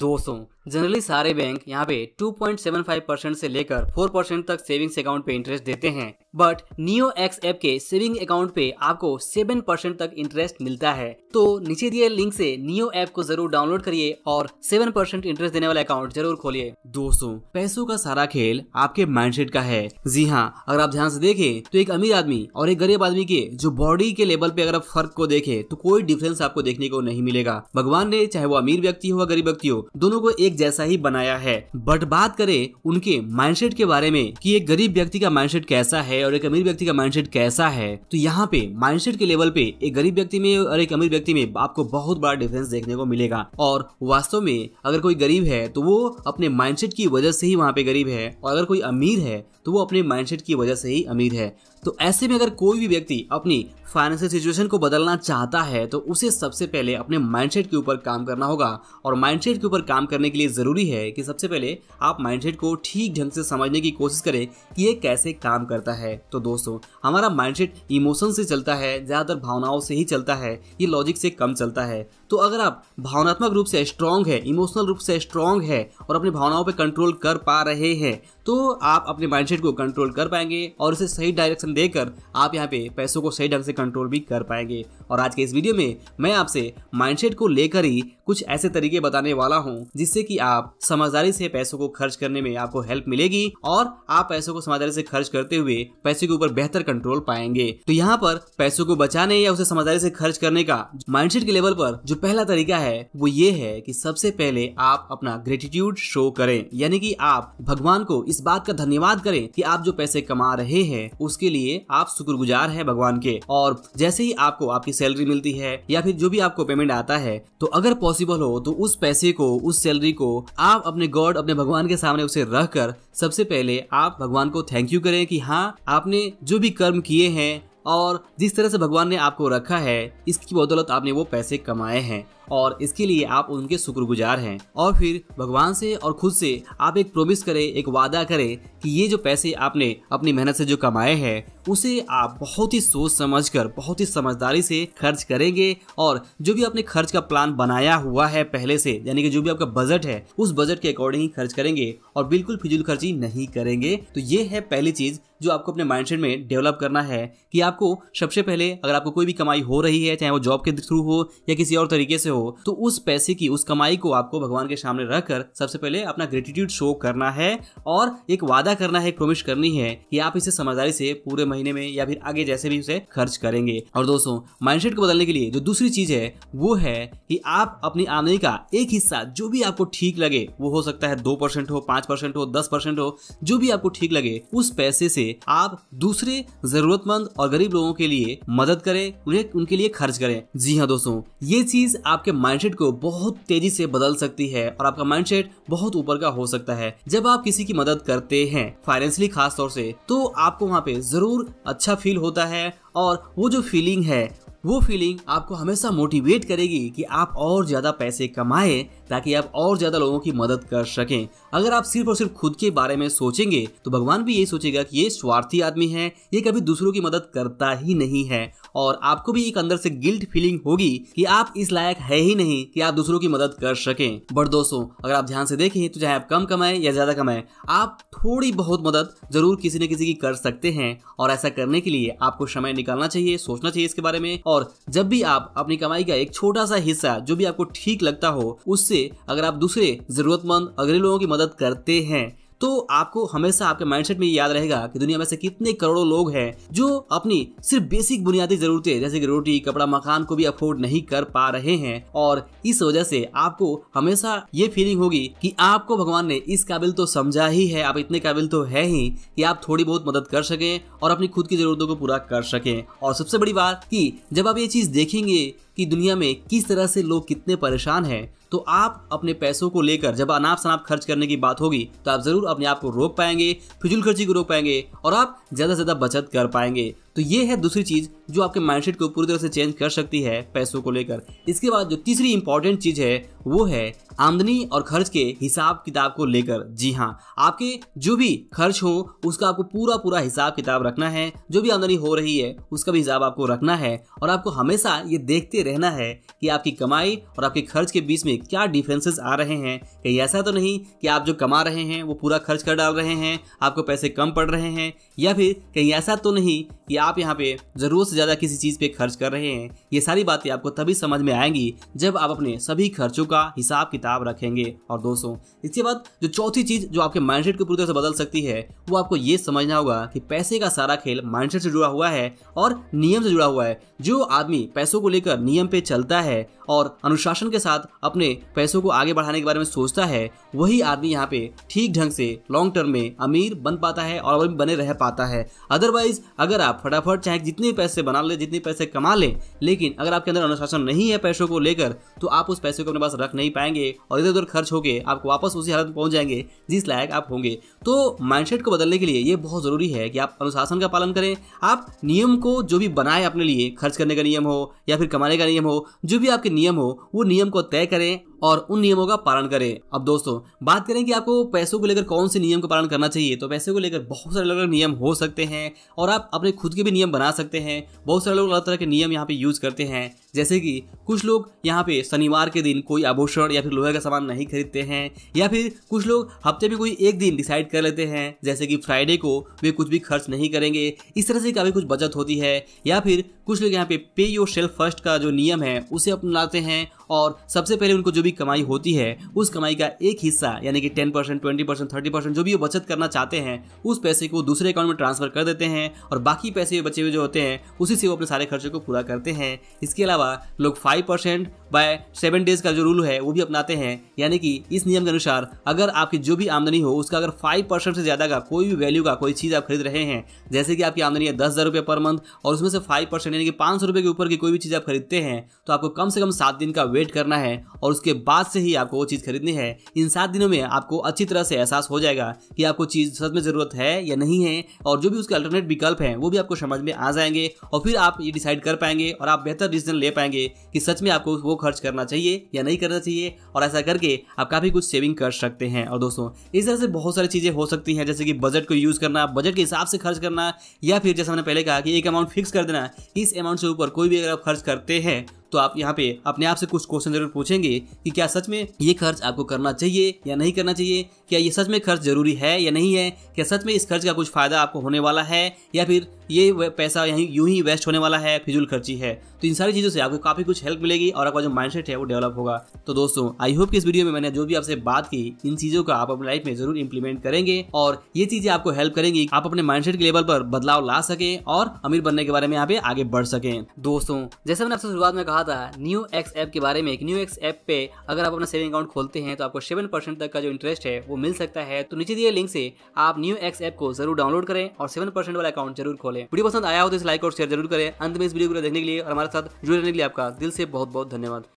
दोस्तों जनरली सारे बैंक यहाँ पे 2.75% से लेकर 4% तक सेविंग्स अकाउंट पे इंटरेस्ट देते हैं, बट NiyoX ऐप के सेविंग अकाउंट पे आपको 7% तक इंटरेस्ट मिलता है। तो नीचे दिए लिंक से नियो ऐप को जरूर डाउनलोड करिए और 7% इंटरेस्ट देने वाला अकाउंट जरूर खोलिए। दोस्तों पैसों का सारा खेल आपके माइंडसेट का है। जी हाँ, अगर आप ध्यान से देखें तो एक अमीर आदमी और एक गरीब आदमी के जो बॉडी के लेवल पे अगर आप फर्क को देखें तो कोई डिफरेंस आपको देखने को नहीं मिलेगा। भगवान ने चाहे वो अमीर व्यक्ति हो या गरीब व्यक्ति हो, दोनों को एक जैसा ही बनाया है। बट बात करें उनके माइंडसेट के बारे में कि एक गरीब व्यक्ति का माइंडसेट कैसा है और एक अमीर व्यक्ति का माइंडसेट कैसा है, तो यहाँ पे माइंडसेट के लेवल पे एक गरीब व्यक्ति में और एक अमीर व्यक्ति में आपको बहुत बड़ा डिफरेंस देखने को मिलेगा। और वास्तव में अगर कोई गरीब है तो वो अपने माइंडसेट की वजह से ही वहाँ पे गरीब है, और अगर कोई अमीर है तो वो अपने माइंडसेट की वजह से ही अमीर है। तो ऐसे में अगर कोई भी व्यक्ति अपनी फाइनेंशियल सिचुएशन को बदलना चाहता है तो उसे सबसे पहले अपने माइंडसेट के ऊपर काम करना होगा। और माइंडसेट के ऊपर काम करने के लिए ज़रूरी है कि सबसे पहले आप माइंडसेट को ठीक ढंग से समझने की कोशिश करें कि ये कैसे काम करता है। तो दोस्तों हमारा माइंडसेट इमोशन से चलता है, ज़्यादातर भावनाओं से ही चलता है, ये लॉजिक से कम चलता है। तो अगर आप भावनात्मक रूप से स्ट्रांग है, इमोशनल रूप से स्ट्रांग है और अपनी भावनाओं पर कंट्रोल कर पा रहे हैं तो आप अपने माइंडसेट को कंट्रोल कर पाएंगे और उसे सही डायरेक्शन देकर आप यहाँ पे पैसों को सही ढंग से कंट्रोल भी कर पाएंगे। और आज के इस वीडियो में मैं आपसे माइंडसेट को लेकर ही कुछ ऐसे तरीके बताने वाला हूँ जिससे कि आप समझदारी से पैसों को खर्च करने में आपको हेल्प मिलेगी और आप पैसों को समझदारी से खर्च करते हुए पैसे के ऊपर बेहतर कंट्रोल पाएंगे। तो यहाँ पर पैसों को बचाने या उसे समझदारी से खर्च करने का माइंडसेट के लेवल पर जो पहला तरीका है वो ये है कि सबसे पहले आप अपना ग्रेटिट्यूड शो करें, यानी कि आप भगवान को इस बात का धन्यवाद करें कि आप जो पैसे कमा रहे हैं उसके लिए आप शुक्रगुजार हैं भगवान के। और जैसे ही आपको आपकी सैलरी मिलती है या फिर जो भी आपको पेमेंट आता है तो अगर पॉसिबल हो तो उस पैसे को, उस सैलरी को आप अपने गॉड, अपने भगवान के सामने उसे रख कर सबसे पहले आप भगवान को थैंक यू करें कि हाँ आपने जो भी कर्म किए हैं और जिस तरह से भगवान ने आपको रखा है इसकी बदौलत आपने वो पैसे कमाए हैं और इसके लिए आप उनके शुक्रगुजार हैं। और फिर भगवान से और खुद से आप एक प्रॉमिस करें, एक वादा करें कि ये जो पैसे आपने अपनी मेहनत से जो कमाए हैं उसे आप बहुत ही सोच समझकर, बहुत ही समझदारी से खर्च करेंगे और जो भी आपने खर्च का प्लान बनाया हुआ है पहले से, यानी कि जो भी आपका बजट है उस बजट के अकॉर्डिंग ही खर्च करेंगे और बिल्कुल फिजूल खर्ची नहीं करेंगे। तो ये है पहली चीज़ जो आपको अपने माइंडसेट में डेवलप करना है कि आपको सबसे पहले अगर आपको कोई भी कमाई हो रही है, चाहे वो जॉब के थ्रू हो या किसी और तरीके से हो, तो उस पैसे की, उस कमाई को आपको भगवान के सामने रखकर सबसे पहले अपना ग्रेटिट्यूड शो करना है और एक वादा करना है, एक प्रॉमिस करनी है कि आप इसे समझदारी से पूरे महीने में या फिर आगे जैसे भी उसे खर्च करेंगे। और दोस्तों माइंडसेट को बदलने के लिए जो दूसरी चीज़ है वो है कि आप अपनी आमदनी का एक हिस्सा जो भी आपको ठीक लगे, वो हो सकता है 2% हो, 5% हो, 10% हो, जो भी आपको ठीक लगे उस पैसे से आप दूसरे जरूरतमंद और गरीब लोगों के लिए मदद करें, उनके लिए खर्च करें। जी हाँ दोस्तों, ये चीज आपके माइंडसेट को बहुत तेजी से बदल सकती है और आपका माइंडसेट बहुत ऊपर का हो सकता है। जब आप किसी की मदद करते हैं फाइनेंशियली खास तौर से, तो आपको वहाँ पे जरूर अच्छा फील होता है और वो जो फीलिंग है वो फीलिंग आपको हमेशा मोटिवेट करेगी कि आप और ज़्यादा पैसे कमाएं ताकि आप और ज़्यादा लोगों की मदद कर सकें। अगर आप सिर्फ और सिर्फ खुद के बारे में सोचेंगे तो भगवान भी यही सोचेगा कि ये स्वार्थी आदमी है, ये कभी दूसरों की मदद करता ही नहीं है। और आपको भी एक अंदर से गिल्ट फीलिंग होगी कि आप इस लायक है ही नहीं कि आप दूसरों की मदद कर सकें। बट दोस्तों अगर आप ध्यान से देखें तो चाहे आप कम कमाएं या ज़्यादा कमाएं, आप थोड़ी बहुत मदद ज़रूर किसी न किसी की कर सकते हैं। और ऐसा करने के लिए आपको समय निकालना चाहिए, सोचना चाहिए इसके बारे में। और जब भी आप अपनी कमाई का एक छोटा सा हिस्सा जो भी आपको ठीक लगता हो उससे अगर आप दूसरे जरूरतमंद अगले लोगों की मदद करते हैं तो आपको हमेशा आपके माइंडसेट में याद रहेगा कि दुनिया में से कितने करोड़ों लोग हैं जो अपनी सिर्फ बेसिक बुनियादी ज़रूरतें जैसे कि रोटी, कपड़ा, मकान को भी अफोर्ड नहीं कर पा रहे हैं। और इस वजह से आपको हमेशा ये फीलिंग होगी कि आपको भगवान ने इस काबिल तो समझा ही है, आप इतने काबिल तो है ही कि आप थोड़ी बहुत मदद कर सकें और अपनी खुद की ज़रूरतों को पूरा कर सकें। और सबसे बड़ी बात कि जब आप ये चीज़ देखेंगे कि दुनिया में किस तरह से लोग कितने परेशान हैं तो आप अपने पैसों को लेकर जब अनाप शनाप खर्च करने की बात होगी तो आप ज़रूर अपने आप को रोक पाएंगे, फिजूल खर्ची को रोक पाएंगे और आप ज़्यादा से ज़्यादा बचत कर पाएंगे। तो ये है दूसरी चीज़ जो आपके माइंडसेट को पूरी तरह से चेंज कर सकती है पैसों को लेकर। इसके बाद जो तीसरी इंपॉर्टेंट चीज़ है वो है आमदनी और खर्च के हिसाब किताब को लेकर। जी हाँ, आपके जो भी खर्च हो उसका आपको पूरा पूरा हिसाब किताब रखना है, जो भी आमदनी हो रही है उसका भी हिसाब आपको रखना है और आपको हमेशा ये देखते रहना है कि आपकी कमाई और आपके खर्च के बीच में क्या डिफरेंसेस आ रहे हैं। कहीं ऐसा तो नहीं कि आप जो कमा रहे हैं वो पूरा खर्च कर डाल रहे हैं, आपको पैसे कम पड़ रहे हैं, या फिर कहीं ऐसा तो नहीं कि आप यहाँ पे ज़रूरत से ज़्यादा किसी चीज़ पे खर्च कर रहे हैं। ये सारी बातें आपको तभी समझ में आएंगी जब आप अपने सभी खर्चों का हिसाब किताब रखेंगे। और दोस्तों, इसके बाद जो चौथी चीज़ जो आपके माइंडसेट को पूरी तरह से बदल सकती है वो आपको ये समझना होगा कि पैसे का सारा खेल माइंडसेट से जुड़ा हुआ है और नियम से जुड़ा हुआ है। जो आदमी पैसों को लेकर नियम पे चलता है और अनुशासन के साथ अपने पैसों को आगे बढ़ाने के बारे में सोचता है, वही आदमी यहाँ पे ठीक ढंग से लॉन्ग टर्म में अमीर बन पाता है और बने रह पाता है। अदरवाइज अगर आप फटाफट चाहे जितने पैसे बना ले, जितने पैसे कमा ले, लेकिन अगर आपके अंदर अनुशासन नहीं है पैसों को लेकर तो आप उस पैसे को अपने पास रख नहीं पाएंगे और इधर उधर खर्च होके आप वापस उसी हालत में पहुंच जाएंगे जिस लायक आप होंगे। तो माइंडसेट को बदलने के लिए ये बहुत ज़रूरी है कि आप अनुशासन का पालन करें। आप नियम को जो भी बनाए अपने लिए, खर्च करने का नियम हो या फिर कमाने का नियम हो, जो भी आपके नियम हो वो नियम को तय करें और उन नियमों का पालन करें। अब दोस्तों, बात करें कि आपको पैसों को लेकर कौन से नियम का पालन करना चाहिए, तो पैसे को लेकर बहुत सारे अलग अलग नियम हो सकते हैं और आप अपने खुद के भी नियम बना सकते हैं। बहुत सारे लोग अलग तरह के नियम यहाँ पे यूज़ करते हैं, जैसे कि कुछ लोग यहाँ पे शनिवार के दिन कोई आभूषण या फिर लोहे का सामान नहीं खरीदते हैं, या फिर कुछ लोग हफ्ते में कोई एक दिन डिसाइड कर लेते हैं, जैसे कि फ्राइडे को वे कुछ भी खर्च नहीं करेंगे। इस तरह से काफ़ी कुछ बचत होती है। या फिर कुछ लोग यहाँ पे पे योर सेल्फ फर्स्ट का जो नियम है उसे अपनाते हैं और सबसे पहले उनको जो भी कमाई होती है उस कमाई का एक हिस्सा यानी कि 10%, 20%, 30% जो भी वो बचत करना चाहते हैं उस पैसे को दूसरे अकाउंट में ट्रांसफ़र कर देते हैं और बाकी पैसे बचे हुए जो होते हैं उसी से वो अपने सारे खर्चे को पूरा करते हैं। इसके अलावा लोग 5% बाय 7 डेज का जो रूल है वो भी अपनाते हैं, यानी कि इस नियम के अनुसार अगर आपकी जो भी आमदनी हो उसका अगर 5% से ज़्यादा का कोई भी वैल्यू का कोई चीज़ आप खरीद रहे हैं, जैसे कि आपकी आमदनी है 10,000 रुपये पर मंथ और उसमें से 5% यानी कि 500 रुपये के ऊपर की कोई भी चीज़ आप खरीदते हैं, तो आपको कम से कम 7 दिन का वेट करना है और उसके बाद से ही आपको वो चीज़ खरीदनी है। इन 7 दिनों में आपको अच्छी तरह से एहसास हो जाएगा कि आपको चीज़ सच में ज़रूरत है या नहीं है और जो भी उसके अल्टरनेट विकल्प हैं वो भी आपको समझ में आ जाएंगे और फिर आप ये डिसाइड कर पाएंगे और आप बेहतर डिसीजन ले पाएंगे कि सच में आपको वो खर्च करना चाहिए या नहीं करना चाहिए, और ऐसा करके आप काफ़ी कुछ सेविंग कर सकते हैं। और दोस्तों, इस तरह से बहुत सारी चीज़ें हो सकती हैं, जैसे कि बजट को यूज़ करना, बजट के हिसाब से खर्च करना, या फिर जैसा मैंने पहले कहा कि एक अमाउंट फिक्स कर देना, इस अमाउंट से ऊपर कोई भी अगर आप खर्च करते हैं तो आप यहाँ पे अपने आप से कुछ क्वेश्चन जरूर पूछेंगे कि क्या सच में ये खर्च आपको करना चाहिए या नहीं करना चाहिए, क्या ये सच में खर्च ज़रूरी है या नहीं है, क्या सच में इस खर्च का कुछ फ़ायदा आपको होने वाला है या फिर ये पैसा यहीं यूं ही वेस्ट होने वाला है, फिजूल खर्ची है। तो इन सारी चीज़ों से आपको काफ़ी कुछ हेल्प मिलेगी और आपका जो माइंडसेट है वो डेवलप होगा। तो दोस्तों, आई होप कि इस वीडियो में मैंने जो भी आपसे बात की इन चीज़ों का आप अपनी लाइफ में ज़रूर इंप्लीमेंट करेंगे और ये चीज़ें आपको हेल्प करेंगी आप अपने माइंडसेट के लेवल पर बदलाव ला सकें और अमीर बनने के बारे में यहाँ पे आगे बढ़ सकें। दोस्तों, जैसे मैंने आपसे शुरुआत में कहा था NiyoX ऐप के बारे में, NiyoX ऐप पे अगर आप अपना सेविंग अकाउंट खोलते हैं तो आपको 7% तक का जो इंटरेस्ट है वो मिल सकता है। तो नीचे दिए लिंक से आप NiyoX ऐप को जरूर डाउनलोड करें और 7% वाला अकाउंट जरूर खोलें। वीडियो पसंद आया हो तो इस लाइक और शेयर जरूर करें। अंत में इस वीडियो को देखने के लिए और हमारे साथ जुड़े रहने के लिए आपका दिल से बहुत बहुत धन्यवाद।